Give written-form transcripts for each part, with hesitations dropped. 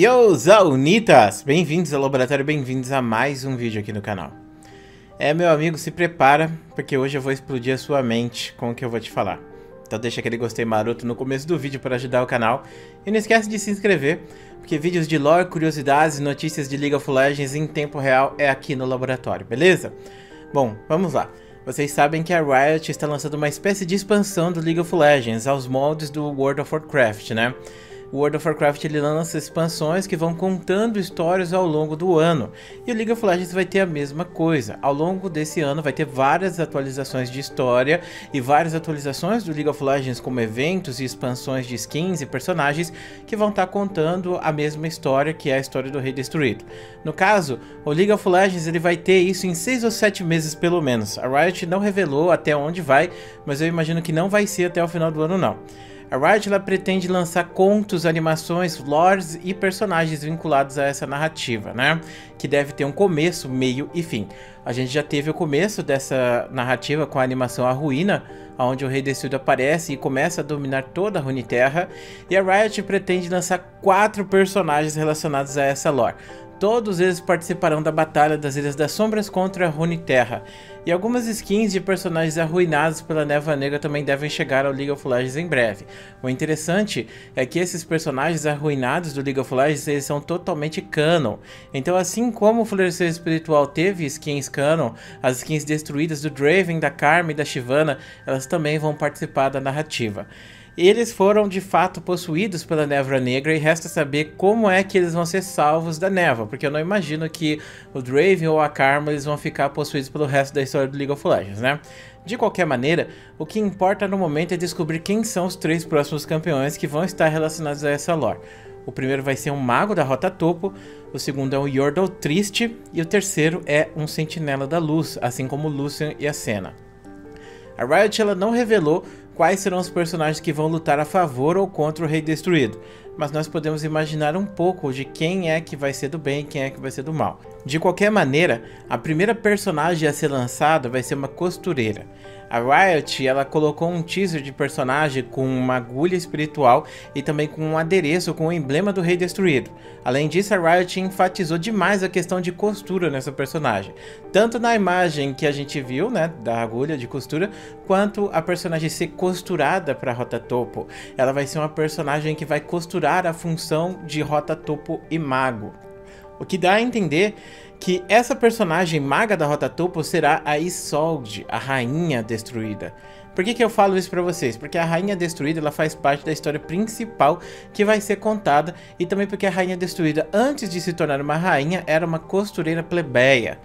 Yo, Zaunitas! Bem-vindos ao laboratório, bem-vindos a mais um vídeo aqui no canal. Meu amigo, se prepara, porque hoje eu vou explodir a sua mente com o que eu vou te falar. Então deixa aquele gostei maroto no começo do vídeo para ajudar o canal. E não esquece de se inscrever, porque vídeos de lore, curiosidades e notícias de League of Legends em tempo real é aqui no laboratório, beleza? Bom, vamos lá. Vocês sabem que a Riot está lançando uma espécie de expansão do League of Legends aos moldes do World of Warcraft, né? O World of Warcraft ele lança expansões que vão contando histórias ao longo do ano. E o League of Legends vai ter a mesma coisa. Ao longo desse ano vai ter várias atualizações de história e várias atualizações do League of Legends, como eventos e expansões de skins e personagens que vão estar contando a mesma história, que é a história do Rei Destruído. No caso, o League of Legends ele vai ter isso em 6 ou 7 meses pelo menos. A Riot não revelou até onde vai, mas eu imagino que não vai ser até o final do ano não. A Riot ela pretende lançar contos, animações, lores e personagens vinculados a essa narrativa, né? Que deve ter um começo, meio e fim. A gente já teve o começo dessa narrativa com a animação A Ruína, onde o Rei Destruído aparece e começa a dominar toda a Runeterra. E a Riot pretende lançar 4 personagens relacionados a essa lore. Todos eles participarão da Batalha das Ilhas das Sombras contra a Runeterra. E algumas skins de personagens arruinados pela Névoa Negra também devem chegar ao League of Legends em breve. O interessante é que esses personagens arruinados do League of Legends eles são totalmente canon. Então assim como o Florescer Espiritual teve skins canon, as skins destruídas do Draven, da Karma e da Shyvana, elas também vão participar da narrativa. Eles foram de fato possuídos pela Névoa Negra e resta saber como é que eles vão ser salvos da névoa, porque eu não imagino que o Draven ou a Karma eles vão ficar possuídos pelo resto da história do League of Legends, né? De qualquer maneira, o que importa no momento é descobrir quem são os 3 próximos campeões que vão estar relacionados a essa lore. O primeiro vai ser um mago da Rota Topo, o segundo é um Yordle triste e o terceiro é um sentinela da luz, assim como o Lucian e a Senna. A Riot ela não revelou quais serão os personagens que vão lutar a favor ou contra o Rei Destruído, mas nós podemos imaginar um pouco de quem é que vai ser do bem e quem é que vai ser do mal. De qualquer maneira, a primeira personagem a ser lançada vai ser uma costureira. A Riot ela colocou um teaser de personagem com uma agulha espiritual e também com um adereço com o emblema do Rei Destruído. Além disso, a Riot enfatizou demais a questão de costura nessa personagem, tanto na imagem que a gente viu, né, da agulha de costura, quanto a personagem ser costurada para Rota Topo. Ela vai ser uma personagem que vai costurar a função de Rota Topo e Mago. O que dá a entender que essa personagem maga da Rota Topo será a Isolde, a Rainha Destruída. Por que eu falo isso pra vocês? Porque a Rainha Destruída ela faz parte da história principal que vai ser contada, e também porque a Rainha Destruída, antes de se tornar uma rainha, era uma costureira plebeia.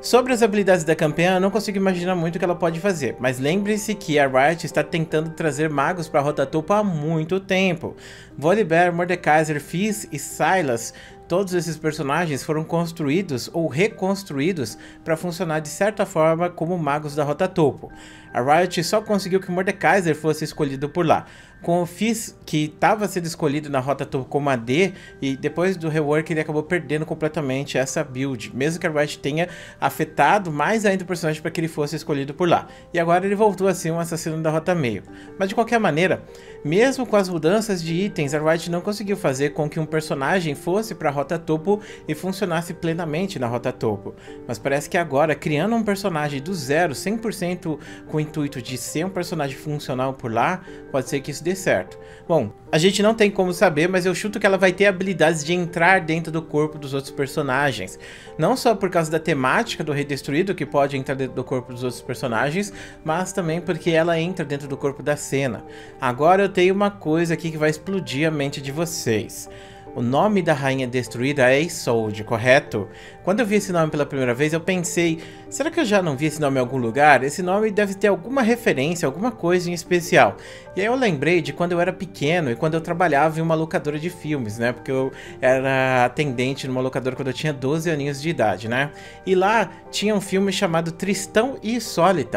Sobre as habilidades da campeã, eu não consigo imaginar muito o que ela pode fazer, mas lembre-se que a Riot está tentando trazer magos para Rota Topo há muito tempo. Volibear, Mordekaiser, Fizz e Silas, todos esses personagens foram construídos ou reconstruídos para funcionar de certa forma como magos da Rota Topo. A Riot só conseguiu que Mordekaiser fosse escolhido por lá. Com o Fizz, que estava sendo escolhido na Rota Topo como AD, e depois do rework ele acabou perdendo completamente essa build, mesmo que a Riot tenha afetado mais ainda o personagem para que ele fosse escolhido por lá. E agora ele voltou a ser um assassino da Rota Meio. Mas de qualquer maneira, mesmo com as mudanças de itens, a Riot não conseguiu fazer com que um personagem fosse para Rota Topo e funcionasse plenamente na Rota Topo. Mas parece que agora, criando um personagem do zero, 100% com o intuito de ser um personagem funcional por lá, pode ser que isso dê certo. Bom, a gente não tem como saber, mas eu chuto que ela vai ter habilidades de entrar dentro do corpo dos outros personagens. Não só por causa da temática do Rei Destruído, que pode entrar dentro do corpo dos outros personagens, mas também porque ela entra dentro do corpo da Senna. Agora eu tenho uma coisa aqui que vai explodir a mente de vocês. O nome da Rainha Destruída é Isolde, correto? Quando eu vi esse nome pela primeira vez, eu pensei, será que eu já não vi esse nome em algum lugar? Esse nome deve ter alguma referência, alguma coisa em especial. E aí eu lembrei de quando eu era pequeno e quando eu trabalhava em uma locadora de filmes, né? Porque eu era atendente numa locadora quando eu tinha 12 aninhos de idade, né? E lá tinha um filme chamado Tristão e Isolde.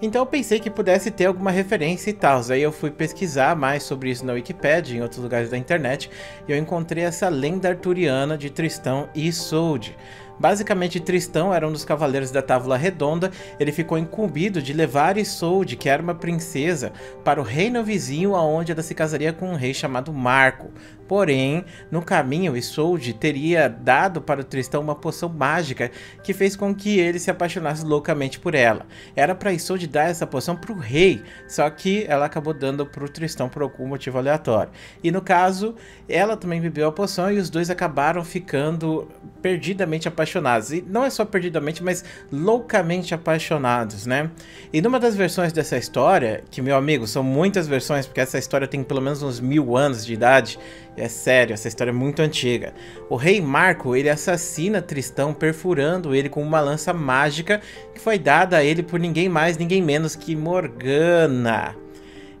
Então eu pensei que pudesse ter alguma referência e tal. Aí eu fui pesquisar mais sobre isso na Wikipédia, em outros lugares da internet, e eu encontrei essa lenda arturiana de Tristão e Isolde. Basicamente, Tristão era um dos cavaleiros da Távola Redonda. Ele ficou incumbido de levar Isolde, que era uma princesa, para o reino vizinho, aonde ela se casaria com um rei chamado Marco. Porém, no caminho, Isolde teria dado para o Tristão uma poção mágica que fez com que ele se apaixonasse loucamente por ela. Era para Isolde dar essa poção para o rei, só que ela acabou dando para o Tristão por algum motivo aleatório. E no caso, ela também bebeu a poção e os dois acabaram ficando perdidamente apaixonados. E não é só perdidamente, mas loucamente apaixonados, né? E numa das versões dessa história, que, meu amigo, são muitas versões, porque essa história tem pelo menos uns 1000 anos de idade. É sério, essa história é muito antiga. O rei Marco, ele assassina Tristão perfurando ele com uma lança mágica que foi dada a ele por ninguém mais, ninguém menos que Morgana.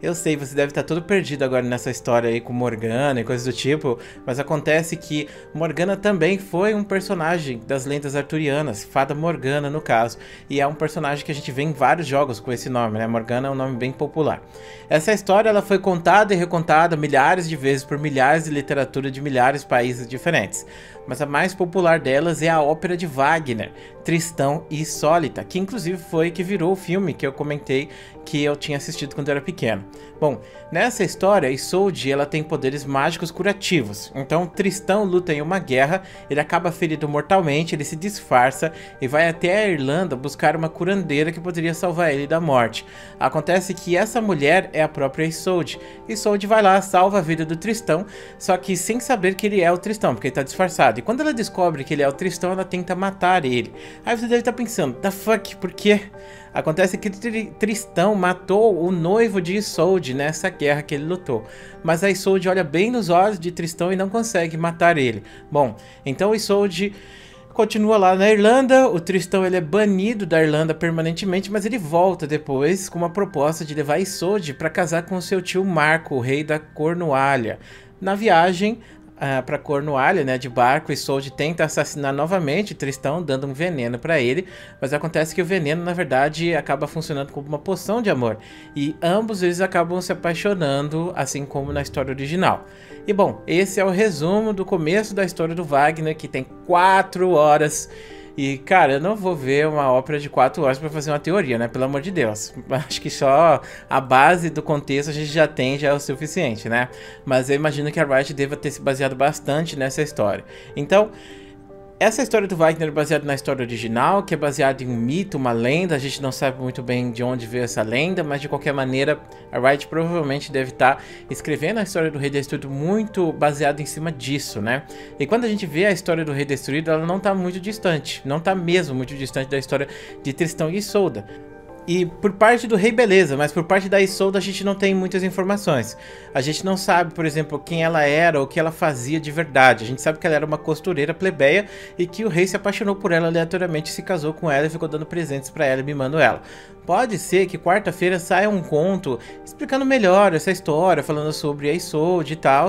Eu sei, você deve estar todo perdido agora nessa história aí com Morgana e coisas do tipo, mas acontece que Morgana também foi um personagem das lendas arturianas, Fada Morgana no caso, e é um personagem que a gente vê em vários jogos com esse nome, né? Morgana é um nome bem popular. Essa história, ela foi contada e recontada milhares de vezes por milhares de literatura de milhares de países diferentes, mas a mais popular delas é a ópera de Wagner, Tristão e Isolde, que inclusive foi que virou o filme que eu comentei que eu tinha assistido quando era pequeno. Bom, nessa história, Isolde, ela tem poderes mágicos curativos. Então, Tristão luta em uma guerra, ele acaba ferido mortalmente, ele se disfarça e vai até a Irlanda buscar uma curandeira que poderia salvar ele da morte. Acontece que essa mulher é a própria Isolde. Isolde vai lá, salva a vida do Tristão, só que sem saber que ele é o Tristão, porque ele tá disfarçado. E quando ela descobre que ele é o Tristão, ela tenta matar ele. Aí você deve estar pensando, the fuck, por quê? Acontece que Tristão matou o noivo de Isolde nessa guerra que ele lutou. Mas a Isolde olha bem nos olhos de Tristão e não consegue matar ele. Bom, então Isolde continua lá na Irlanda, o Tristão, ele é banido da Irlanda permanentemente, mas ele volta depois com uma proposta de levar Isolde para casar com seu tio Marco, o rei da Cornualha. Na viagem para Cornualha, né, de barco, Isolde tenta assassinar novamente Tristão, dando um veneno para ele, mas acontece que o veneno, na verdade, acaba funcionando como uma poção de amor, e ambos eles acabam se apaixonando, assim como na história original. E bom, esse é o resumo do começo da história do Wagner, que tem 4 horas, e cara, eu não vou ver uma ópera de 4 horas para fazer uma teoria, né, pelo amor de Deus. Acho que só a base do contexto a gente já tem, já é o suficiente, né. Mas eu imagino que a Riot deva ter se baseado bastante nessa história. Então, essa história do Wagner é baseada na história original, que é baseada em um mito, uma lenda. A gente não sabe muito bem de onde veio essa lenda, mas de qualquer maneira, a Riot provavelmente deve estar escrevendo a história do Rei Destruído muito baseado em cima disso, né? E quando a gente vê a história do Rei Destruído, ela não está muito distante, não está mesmo muito distante da história de Tristão e Isolde. E por parte do rei, beleza, mas por parte da Isolde a gente não tem muitas informações. A gente não sabe, por exemplo, quem ela era ou o que ela fazia de verdade. A gente sabe que ela era uma costureira plebeia e que o rei se apaixonou por ela aleatoriamente, se casou com ela e ficou dando presentes pra ela e mimando ela. Pode ser que quarta-feira saia um conto explicando melhor essa história, falando sobre a Isolde e tal,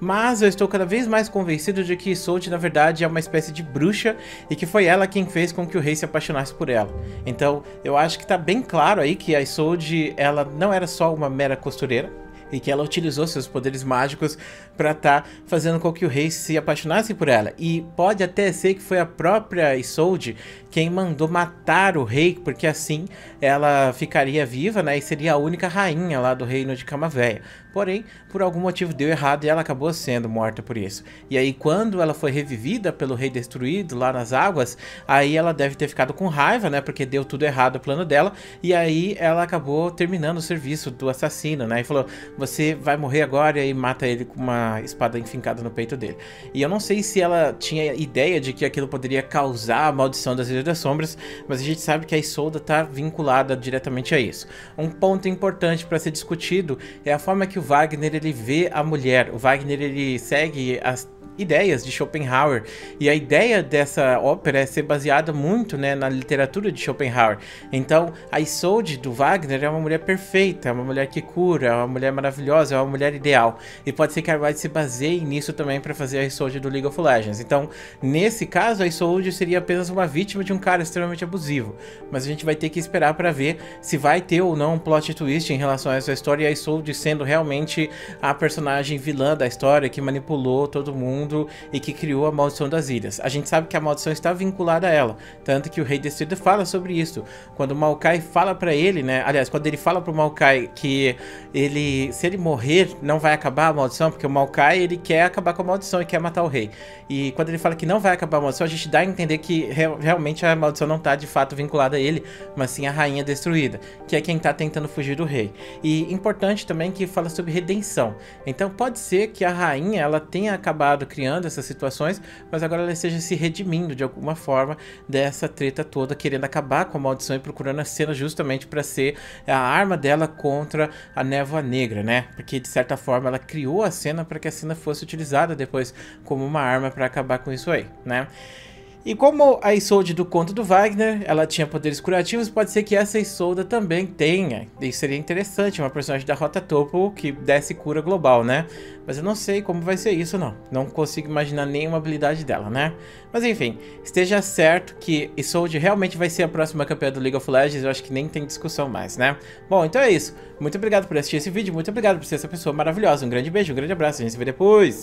mas eu estou cada vez mais convencido de que Isolde, na verdade, é uma espécie de bruxa e que foi ela quem fez com que o rei se apaixonasse por ela. Então, eu acho que tá bem claro aí que a Isolde, ela não era só uma mera costureira, e que ela utilizou seus poderes mágicos para estar fazendo com que o rei se apaixonasse por ela. E pode até ser que foi a própria Isolde quem mandou matar o rei, porque assim ela ficaria viva, né, e seria a única rainha lá do reino de Camaveia. Porém, por algum motivo deu errado e ela acabou sendo morta por isso. E aí quando ela foi revivida pelo Rei Destruído lá nas águas, aí ela deve ter ficado com raiva, né, porque deu tudo errado o plano dela, e aí ela acabou terminando o serviço do assassino, né, e falou: você vai morrer agora, e mata ele com uma espada enfincada no peito dele. E eu não sei se ela tinha ideia de que aquilo poderia causar a maldição das Ilhas das Sombras, mas a gente sabe que a Isolde está vinculada diretamente a isso. Um ponto importante para ser discutido é a forma que o Wagner, ele vê a mulher. O Wagner, ele segue as ideias de Schopenhauer, e a ideia dessa ópera é ser baseada muito, né, na literatura de Schopenhauer. Então a Isolde do Wagner é uma mulher perfeita, é uma mulher que cura, é uma mulher maravilhosa, é uma mulher ideal, e pode ser que a Riot se baseie nisso também para fazer a Isolde do League of Legends. Então, nesse caso, a Isolde seria apenas uma vítima de um cara extremamente abusivo, mas a gente vai ter que esperar para ver se vai ter ou não um plot twist em relação a essa história, e a Isolde sendo realmente a personagem vilã da história que manipulou todo mundo mundo e que criou a Maldição das Ilhas. A gente sabe que a maldição está vinculada a ela, tanto que o Rei Destruído fala sobre isso. Quando o Maokai fala pra ele, né, aliás, quando ele fala pro Maokai que ele, se ele morrer, não vai acabar a maldição, porque o Maokai, ele quer acabar com a maldição e quer matar o rei. E quando ele fala que não vai acabar a maldição, a gente dá a entender que realmente a maldição não tá de fato vinculada a ele, mas sim a Rainha Destruída, que é quem tá tentando fugir do rei. E importante também que fala sobre redenção. Então pode ser que a rainha, ela tenha acabado criando essas situações, mas agora ela esteja se redimindo de alguma forma dessa treta toda, querendo acabar com a maldição e procurando a Senna justamente para ser a arma dela contra a Névoa Negra, né? Porque de certa forma ela criou a Senna para que a Senna fosse utilizada depois como uma arma para acabar com isso aí, né? E como a Isolde do conto do Wagner, ela tinha poderes curativos, pode ser que essa Isolda também tenha. Isso seria interessante, uma personagem da Rota Topo que desse cura global, né? Mas eu não sei como vai ser isso, não. Não consigo imaginar nenhuma habilidade dela, né? Mas enfim, esteja certo que Isolde realmente vai ser a próxima campeã do League of Legends, eu acho que nem tem discussão mais, né? Bom, então é isso. Muito obrigado por assistir esse vídeo, muito obrigado por ser essa pessoa maravilhosa. Um grande beijo, um grande abraço, a gente se vê depois.